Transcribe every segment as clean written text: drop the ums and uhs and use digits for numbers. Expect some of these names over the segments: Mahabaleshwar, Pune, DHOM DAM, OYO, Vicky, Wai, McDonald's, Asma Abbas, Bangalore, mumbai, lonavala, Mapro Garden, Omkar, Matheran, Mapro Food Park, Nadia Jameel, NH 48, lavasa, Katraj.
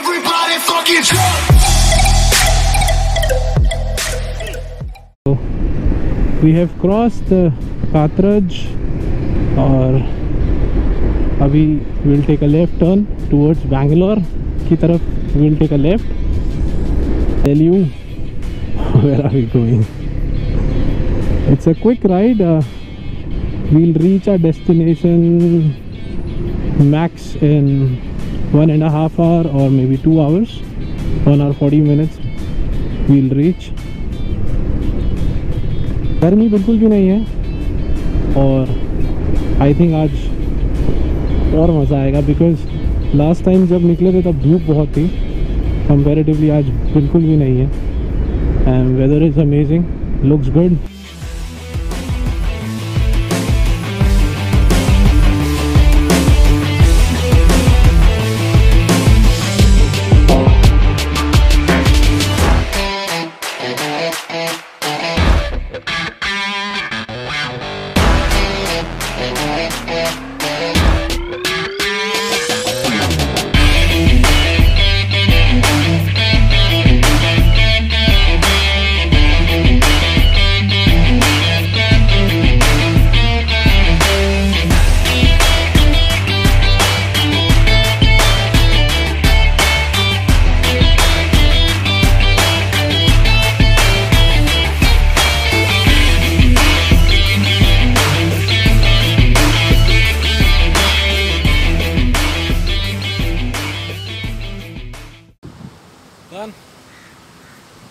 Everybody fucking jump. We have crossed Katraj और अभी we'll take a left turn towards Bangalore की तरफ we'll take a left. Tell you where are we going? It's a quick ride. We'll reach our destination max in 1.5 hours or maybe 2 hours. 1 hour 40 minutes we'll reach. गर्मी बिल्कुल भी नहीं है और I think आज और मज़ा आएगा बिकॉज लास्ट टाइम जब निकले थे तब धूप बहुत थी. कंपेरेटिवली आज बिल्कुल भी नहीं है and weather is amazing. Looks good.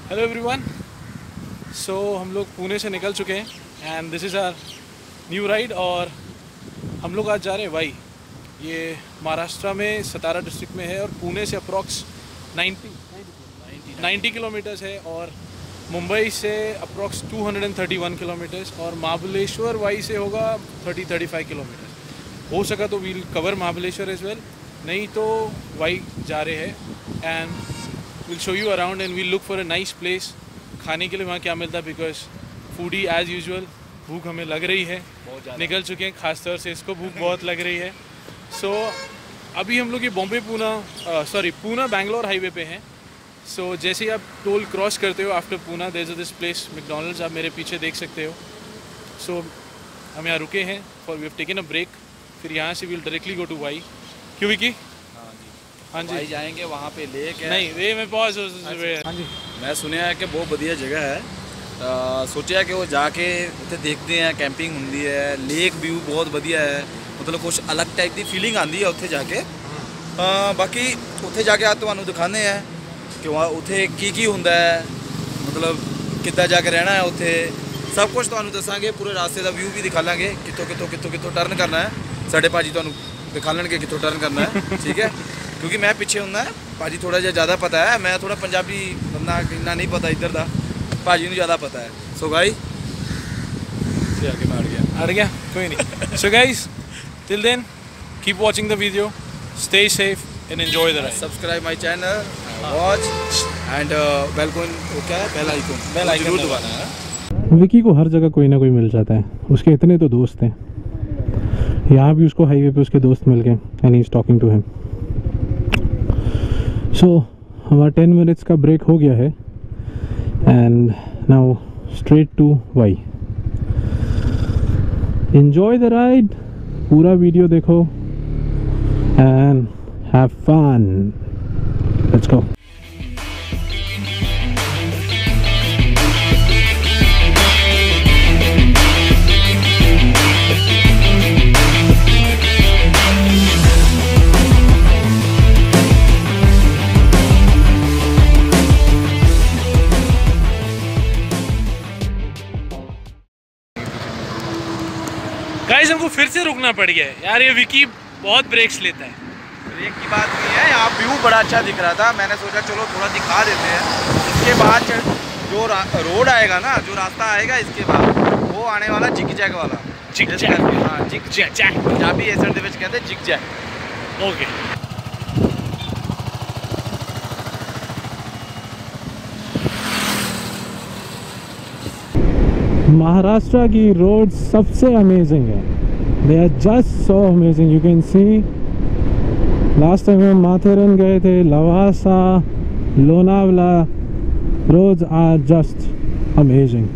Hello everyone, so हम लोग पुणे से निकल चुके हैं and this is our new ride. और हम लोग आज जा रहे हैं वाई. ये महाराष्ट्र में सतारा डिस्ट्रिक्ट में है और पुणे से अप्रॉक्स 90 किलोमीटर्स है और मुंबई से अप्रॉक्स 231 किलोमीटर्स और महाबलेश्वर वाई से होगा 30-35 किलोमीटर्स. हो सका तो we'll cover Mahabaleshwar as well, नहीं तो वाई जा रहे हैं and we'll show you around and we'll look for a nice place. खाने के लिए वहाँ क्या मिलता है because foodie as usual भूख हमें लग रही है. निकल चुके हैं, खास तौर से इसको भूख बहुत लग रही है. So अभी हम लोग ये पूना बैंगलोर हाईवे पे हैं. So जैसे ही आप टोल क्रॉस करते हो after Poona there is this place McDonald's, आप मेरे पीछे देख सकते हो. So हम यहाँ रुके हैं for we have taken a break. फिर यहाँ से we'll directly go to Wai. क्यों विकी? हाँ जी जाएंगे वहाँ पे लेक है. नहीं वे में पॉज हो. हाँ जी मैं सुने है कि बहुत बढ़िया जगह है. सोचा कि वो जाके उसे देखते हैं, कैंपिंग होंगी है, लेक व्यू बहुत बढ़िया है. मतलब कुछ अलग टाइप की फीलिंग आती है उसे जाके. बाकी उसे जाके आज तो दिखाने हैं कि वहाँ उसे की होंगे, मतलब कितना जाके रहना है उसे सब कुछ तो दसांगे. पूरे रास्ते का व्यू भी दिखा लेंगे कितों कितों कितों कितों टर्न करना है. साढ़े भाजी तो दिखा लेंगे कितों टर्न करना है, ठीक है. क्योंकि मैं पीछे हूँ ना, भाजी थोड़ा ज़्यादा पता है. मैं थोड़ा पंजाबी बंदा इतना नहीं पता इधर का, भाजी को ज़्यादा पता है. सो गाइस आगे मैं अड़ गया कोई नहीं. So guys till then keep watching the video, stay safe and enjoy the ride. Subscribe my channel, watch and bell icon दबाना है. विकी को हर जगह कोई ना कोई मिल जाता है, उसके इतने तो दोस्त हैं. यहाँ भी उसको हाईवे पे उसके दोस्त मिल गए and he is talking to him. So हमारा 10 मिनट्स का ब्रेक हो गया है and now straight to Wai. Enjoy the ride, पूरा वीडियो देखो and have fun. Let's go. Guys हमको फिर से रुकना पड़ गया है यार, ये विकी बहुत ब्रेक्स लेता है. ब्रेक की बात नहीं है, यहाँ व्यू बड़ा अच्छा दिख रहा था. मैंने सोचा चलो थोड़ा दिखा देते हैं. इसके बाद जो रोड आएगा ना, जो रास्ता आएगा इसके बाद वो आने वाला जिग-जैग वाला. जिग-जैग, हाँ जिग-जैग, पंजाबी ऐसे कहते हैं जिग-जैग. ओके महाराष्ट्र की रोड सबसे अमेजिंग है. They are just so amazing. You can see last time हम माथेरन गए थे, Lavasa, Lonavala, roads are just amazing.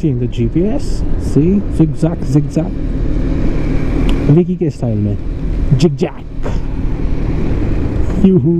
Seeing the GPS, see, zigzag, zigzag, Vicky के स्टाइल में, zigzag, यूहू।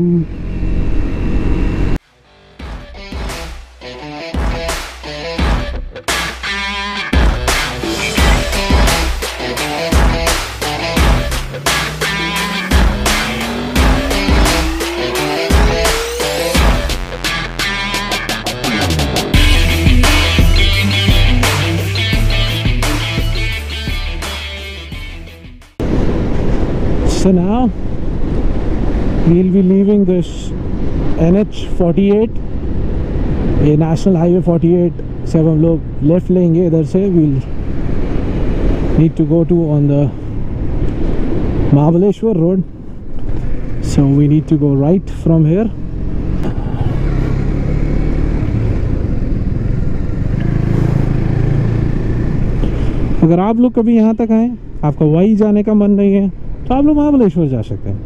So now we'll be leaving this NH 48, a national highway 48 से हम लोग left लेंगे। इधर से we'll need to go to on the Mahabaleshwar road, so we need to go right from here। अगर आप लोग कभी यहाँ तक आए, आपका वाई जाने का मन नहीं है, तो आप लोग महाबलेश्वर जा सकते हैं।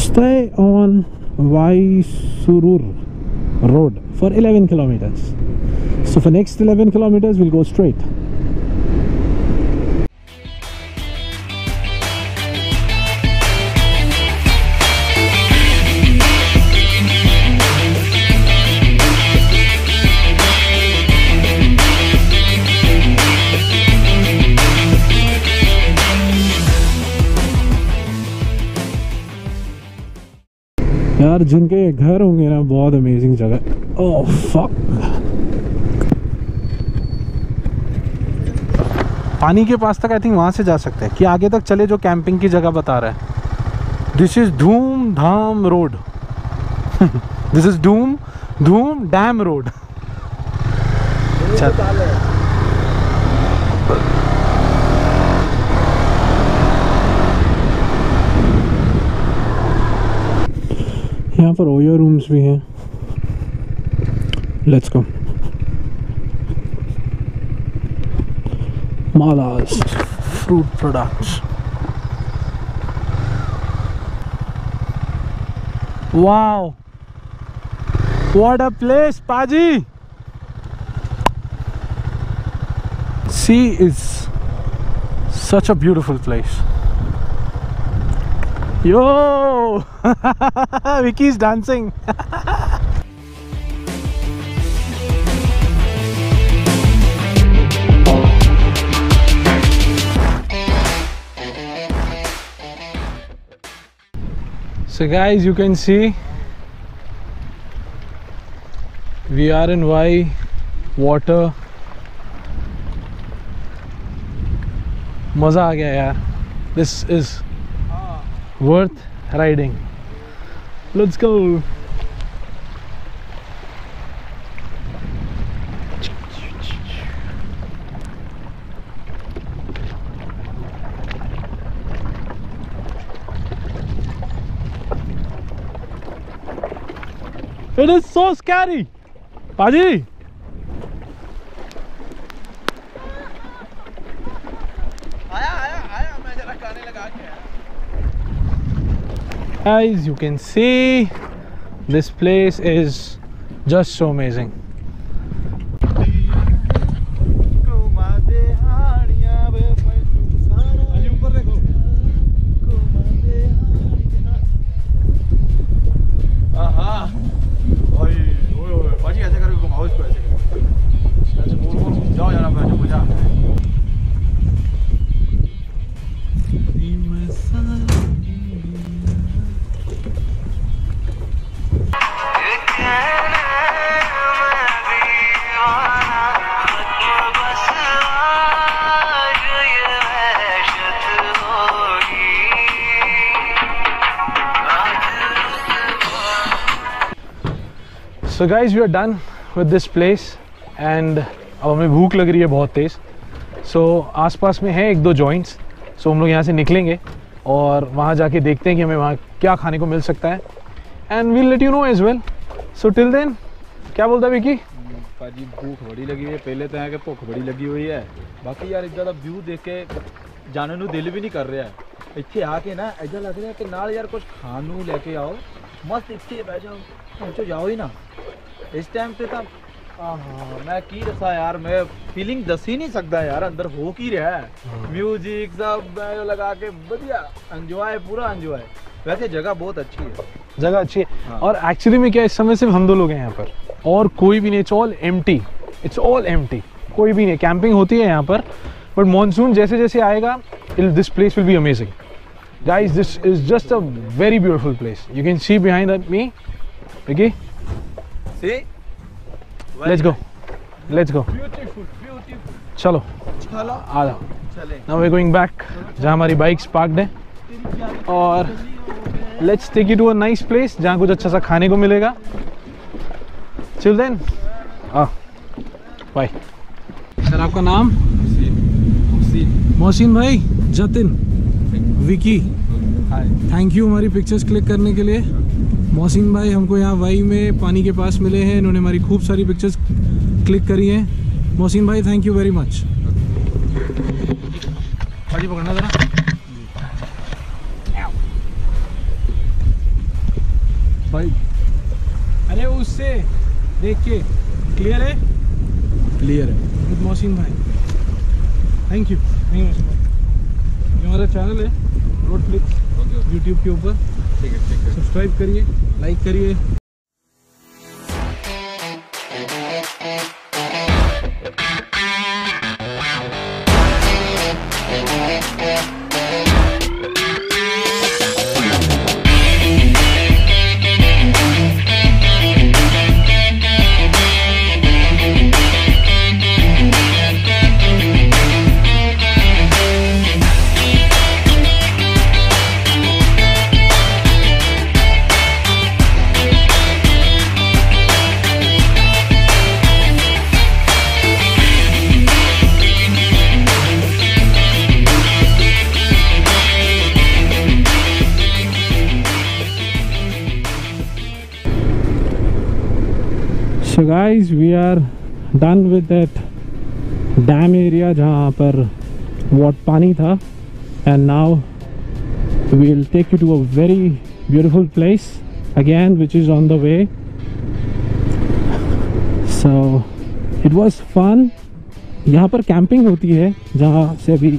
Stay on Wai Surur road for 11 kilometres. So for next 11 kilometres will go straight. यार जिनके घर होंगे ना, बहुत अमेजिंग जगह। ओह फक, पानी के पास तक आई थिंक वहाँ से जा सकते हैं कि आगे तक चले, जो कैंपिंग की जगह बता रहा है। This is Dhoom Dham road. This is Dhoom dam road. यहाँ पर ओयो रूम्स भी हैं। Let's go Mala's fruit products. Wow, what a place पाजी। See is such a beautiful place. Yo Vicky is dancing. So guys, you can see we are in Wai water। मजा आ गया यार। This is worth riding. Let's go. It is so scary, Paji. Guys, you can see this place is just so amazing. So guys we are done with this place and अब हमें भूख लग रही है बहुत तेज़। सो आसपास में है एक दो जॉइंट्स, सो हम लोग यहाँ से निकलेंगे और वहाँ जाके देखते हैं कि हमें वहाँ क्या खाने को मिल सकता है and we'll let you know as well. So till then क्या बोलता है विकी? भाजी भूख बड़ी लगी हुई है, पहले तो यहाँ के भूख बड़ी लगी हुई है, बाकी यार इधर का व्यू देख के जाने को दिल भी नहीं कर रहा है। इतने आके ना ऐसा लग रहा है कि नाल यार कुछ खानू लेके आओ, मस्त इतने बैठ जाओ, पहुँचो जाओ ही ना इस टाइम पे। तब हाँ मैं की दसा यार, मैं फीलिंग दस ही नहीं सकता यार, अंदर हो की रहा है म्यूजिक सब लगा के बढ़िया एंजॉय, पूरा एंजॉय। वैसे जगह बहुत अच्छी है, जगह अच्छी है हाँ। और एक्चुअली में क्या इस समय सिर्फ हम दो लोग हैं यहाँ पर और कोई भी नहीं, it's all empty, it's all empty, कोई भी नहीं। कैंपिंग होती है यहाँ पर बट मानसून जैसे जैसे आएगा this place will be amazing. Guys this is just a very beautiful place, you can see behind me Vicky, see let's go let's go, चलो आ जाओ। Now we are going back जहाँ हमारी बाइक्स पार्क्ड हैं और let's take you to a nice place जहाँ कुछ अच्छा सा खाने को मिलेगा। Children bye. सर आपका नाम? मोहसिन भाई, जतिन, विकी, थैंक यू हमारी पिक्चर्स क्लिक करने के लिए। मोहसिन भाई हमको यहाँ वाई में पानी के पास मिले हैं, इन्होंने हमारी खूब सारी पिक्चर्स क्लिक करी हैं। मोहसिन भाई थैंक यू वेरी मच। पानी पकड़ना ज़रा। भाई अरे उससे देख के क्लियर है, क्लियर है विद मोहसिन भाई, थैंक यू। नहीं मोहसिन भाई ये हमारा चैनल है रोड फ्लिक्स यूट्यूब के ऊपर, ठीक है ठीक है, सब्सक्राइब करिए, लाइक करिए। So guys we are done with that dam area जहाँ पर वॉट पानी था and now we will take you to a very beautiful place again which is on the way. So it was fun. यहाँ पर camping होती है जहाँ से अभी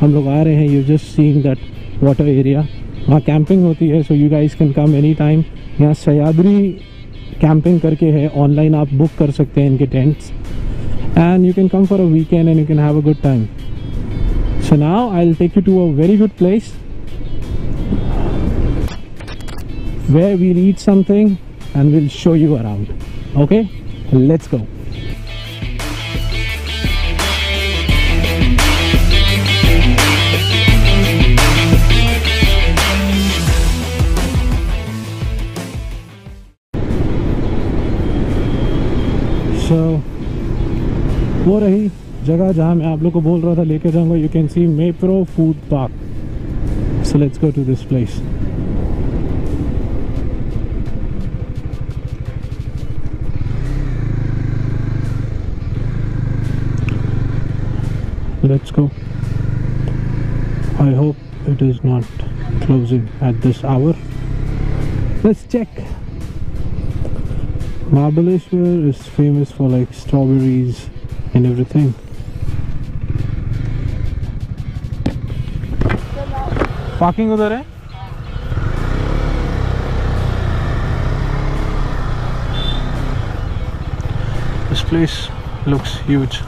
हम लोग आ रहे हैं, you're just seeing that water area, वहाँ camping होती है so you guys can come anytime। यहाँ सह्याद्री कैंपिंग करके है, ऑनलाइन आप बुक कर सकते हैं इनके tents and you can come for a weekend and you can have a good time. So now I will take you to a very good place where we read something and will show you around. Okay let's go. वो रही जगह जहाँ मैं आप लोग को बोल रहा था लेके जाऊँगा, you can see Mapro food park. So let's go to this place. Let's go. I hope it is not closing at this hour. Let's check. Mahabaleshwar is famous for like strawberries and everything. Parking उधर है? This place looks huge.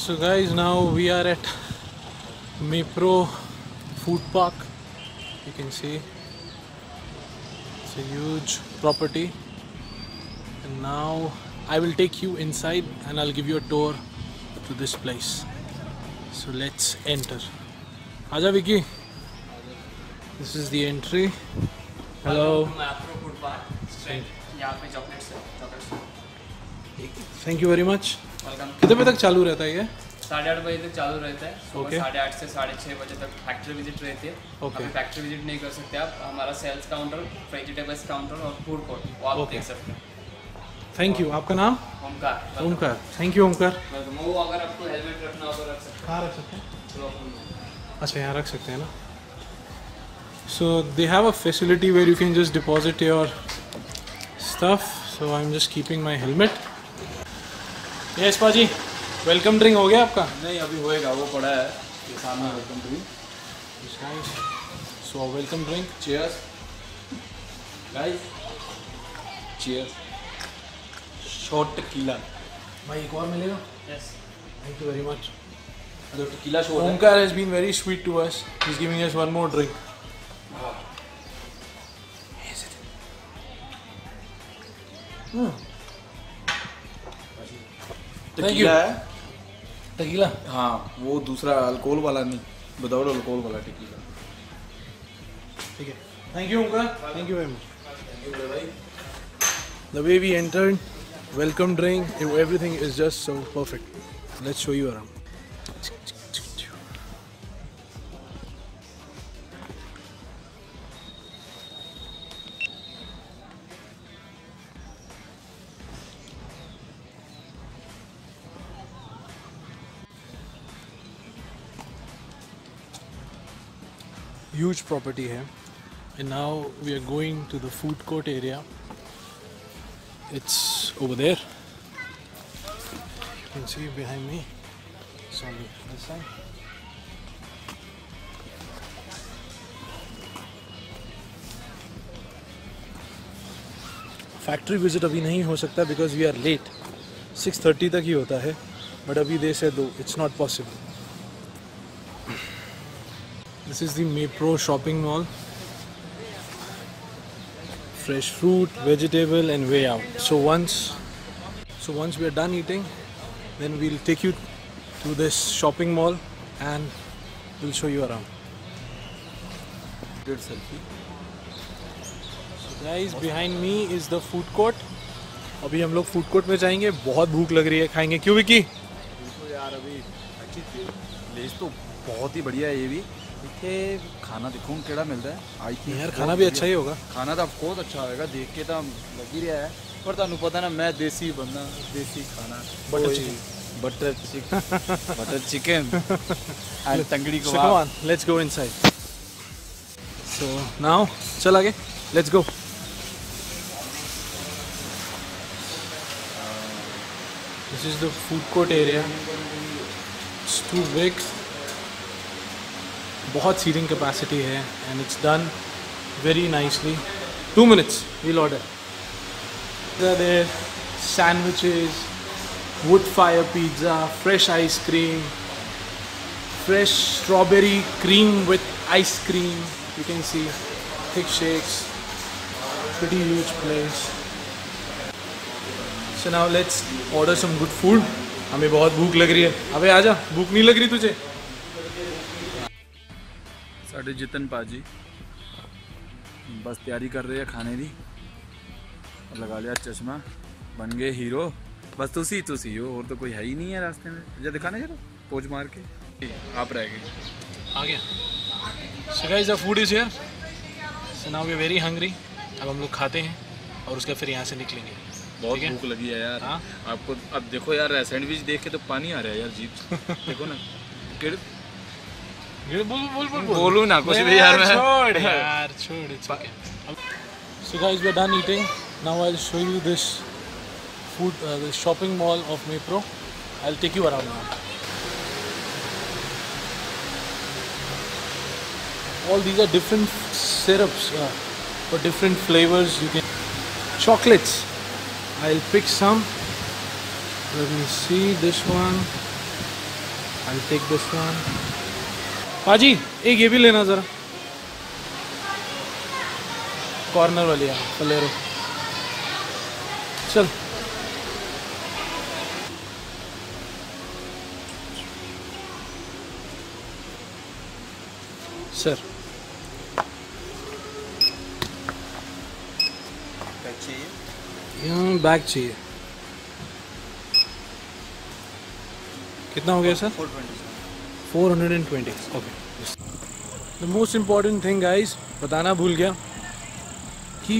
So guys, now we are at Mapro Food Park. You can see it's a huge property and now I will take you inside and I'll give you a tour to this place. So let's enter. Aaja Vicky. This is the entry. Hello. Mapro Food Park. यहाँ पे chocolates है। Thank you very much. Welcome. कितने बजे तक चालू रहता है ये? 8:30 बजे तक चालू रहता है। सुबह 8:30 से 6:30 बजे तक फैक्ट्री विजिट रहती है। ओके। फैक्ट्री विजिट नहीं कर सकते आप। हमारा सेल्स काउंटर, वेजिटेबल्स काउंटर और फूड कोर्ट वो आप देख सकते हैं। Thank you. आपका नाम? ओमकार। Omkar, thank you Omkar. वो अगर आपको हेलमेट रखना हो तो रख सकते हैं। कहाँ रख सकते हैं? अच्छा, यहाँ रख सकते हैं ना। So they have a facility where you can just deposit your stuff. So I'm just keeping my helmet. Yes पाजी, welcome drink हो गया आपका? नहीं, अभी होएगा, वो पड़ा है ये सामने welcome drink. So welcome drink. Cheers, guys. Cheers. Shot tequila भाई एक और मिलेगा? Yes. Thank you very much. The tequila shot. Omkar has been very sweet to us. He's giving us one more drink. Wow. Is it? टीकिला है? टीकिला? हाँ, वो दूसरा alcohol वाला नहीं, विदाउट अल्कोहल वाला टीकिला। ठीक है। Thank you Omkar. Thank you very much. Thank you भाई। The way we entered. Welcome drink, everything is just so perfect. Let's show you around. Huge property here, and now we are going to the food court area. It's over there. You can see behind me. It's on the other side. Factory visit अभी नहीं हो सकता because we are late. 6:30 तक ही होता है, but अभी they said though it's not possible. This is the Mapro shopping mall. Fresh fruit, vegetable, and way out. So once we are done eating, then we'll take you to this shopping mall and we'll show you around. Good selfie. So guys, behind me is the food court. अभी हम लोग food court में जाएंगे. बहुत भूख लग रही है. खाएंगे क्यों विकी? तो यार अभी अच्छी प्लेस तो बहुत ही बढ़िया है ये भी. इथे खाना देखो केड़ा मिलता है. आई थिंक यार खाना भी अच्छा ही होगा. खाना तो बहुत अच्छा होगा, देख के तो लग ही रहा है. पर तुम पता ना, मैं देसी बंदा, देसी खाना. Butter chicken and tangdi kabab. Let's go inside. So now चल आगे, let's go. This is the food court area. It's too big. बहुत सीटिंग कैपेसिटी है and it's done very nicely. 2 minutes we'll order sandwiches, wood fire pizza, fresh ice cream, fresh strawberry cream with ice cream. You can see thick shakes. Pretty huge place. So now let's order some good food. हमें बहुत भूख लग रही है. अबे आजा, भूख नहीं लग रही तुझे? साढ़े जतन पाजी बस तैयारी कर रहे हैं खाने की. लगा लिया चश्मा, बन गए हीरो. बस तुसी हो, और तो कोई है ही नहीं है रास्ते में. जा दिखाने जरा पोज मार के. आप रह गए आगे. So guys, the food is here. So now we are very hungry. अब हम लोग खाते हैं और उसका फिर यहाँ से निकलेंगे. बहुत भूख लगी है यार. हाँ? आपको अब देखो यार, सैंडविच देख के तो पानी आ रहा है यार जीभ. देखो ना, बोलू ना कुछ भी यार. छोड़. It's okay. So guys, we are done eating. Now I will show you this food, this shopping mall of Mapro. I will take you around. All these are different syrups for different flavours. You can chocolates. I will pick some. Let me see this one. I will take this one. पाजी एक ये भी लेना ज़रा, corner वाली है फलेरो. चल sir, यहाँ बैग चाहिए। कितना हो गया sir? 420। Okay. The most important thing guys, बताना भूल गया कि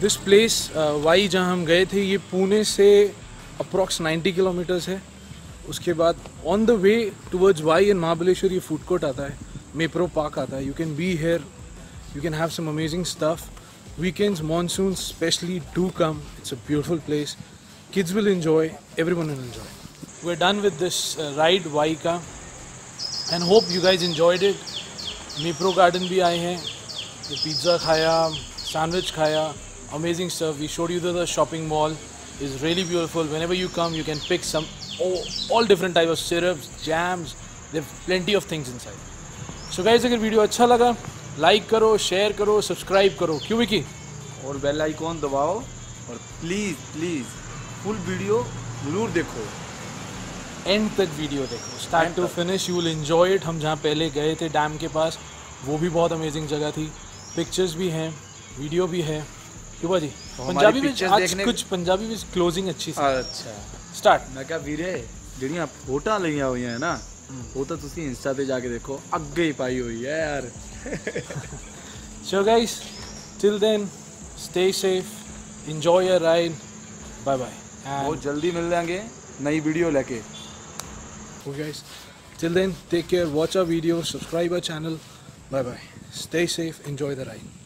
दिस प्लेस वाई जहाँ हम गए थे, ये पुणे से अप्रॉक्स 90 किलोमीटर्स है। उसके बाद on the way towards Wai and Mahabaleshwar ये फूड कोर्ट आता है, मेप्रो पार्क आता है। You can be here, you can have some amazing stuff. Weekends, monsoon specially, do come. It's a beautiful place. Kids will enjoy, everyone will enjoy. We're done with this ride Wai का, and hope you guys enjoyed it. Mapro Garden भी आए हैं, तो pizza खाया, sandwich खाया, amazing stuff. We showed you the shopping mall is really beautiful. Whenever you come, you can pick some all different types of syrups, jams. There are plenty of things inside. So guys, अगर video अच्छा लगा, like करो, share करो, subscribe करो, क्यों विकी? और bell icon दबाओ, और प्लीज़ फुल वीडियो ज़रूर देखो, एंड तक वीडियो देखो, start to finish, you will enjoy it. हम जहाँ पहले गए थे डैम के पास, वो भी बहुत अमेजिंग जगह थी। पिक्चर्स भी हैं, वीडियो भी है। युवा जी, पंजाबी भी आज कुछ पंजाबी भी क्लोजिंग अच्छी सी। अच्छा स्टार्ट मैं क्या वीरे ਜਿਹੜੀਆਂ ਫੋਟੋਆਂ ਲਈਆਂ ਹੋਈਆਂ ਨਾ, ਉਹ ਤਾਂ ਤੁਸੀਂ ਇੰਸਟਾ ਤੇ ਜਾ ਕੇ ਦੇਖੋ, ਅੱਗੇ ਹੀ ਪਾਈ ਹੋਈ ਹੈ ਯਾਰ। So guys, till then stay safe, enjoy your ride, bye bye. बहुत जल्दी मिल लेंगे नई वीडियो लेके। Okay guys, till then take care, watch our videos, subscribe our channel, bye bye, stay safe, enjoy the ride.